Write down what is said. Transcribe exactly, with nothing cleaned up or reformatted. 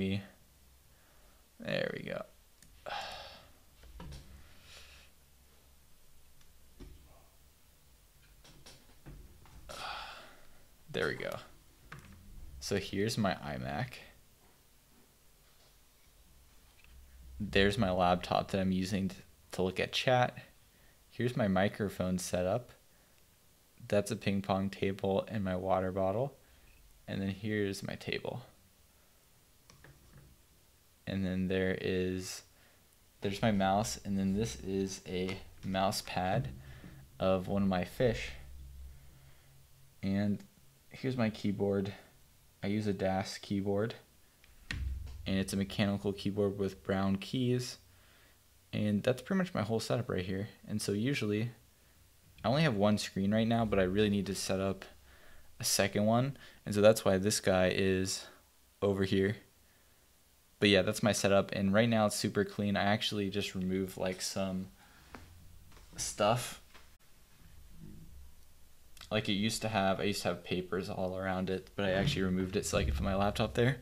we, there we go. There we go. So here's my iMac. There's my laptop that I'm using to look at chat. Here's my microphone setup. That's a ping pong table and my water bottle. And then here's my table. And then there is, there's my mouse. And then this is a mouse pad of one of my fish. And here's my keyboard. I use a D A S keyboard. And it's a mechanical keyboard with brown keys. And that's pretty much my whole setup right here. And so usually, I only have one screen right now, but I really need to set up a second one. And so that's why this guy is over here. But yeah, that's my setup. And right now it's super clean. I actually just removed like some stuff. Like it used to have, I used to have papers all around it, but I actually removed it so I could put my laptop there.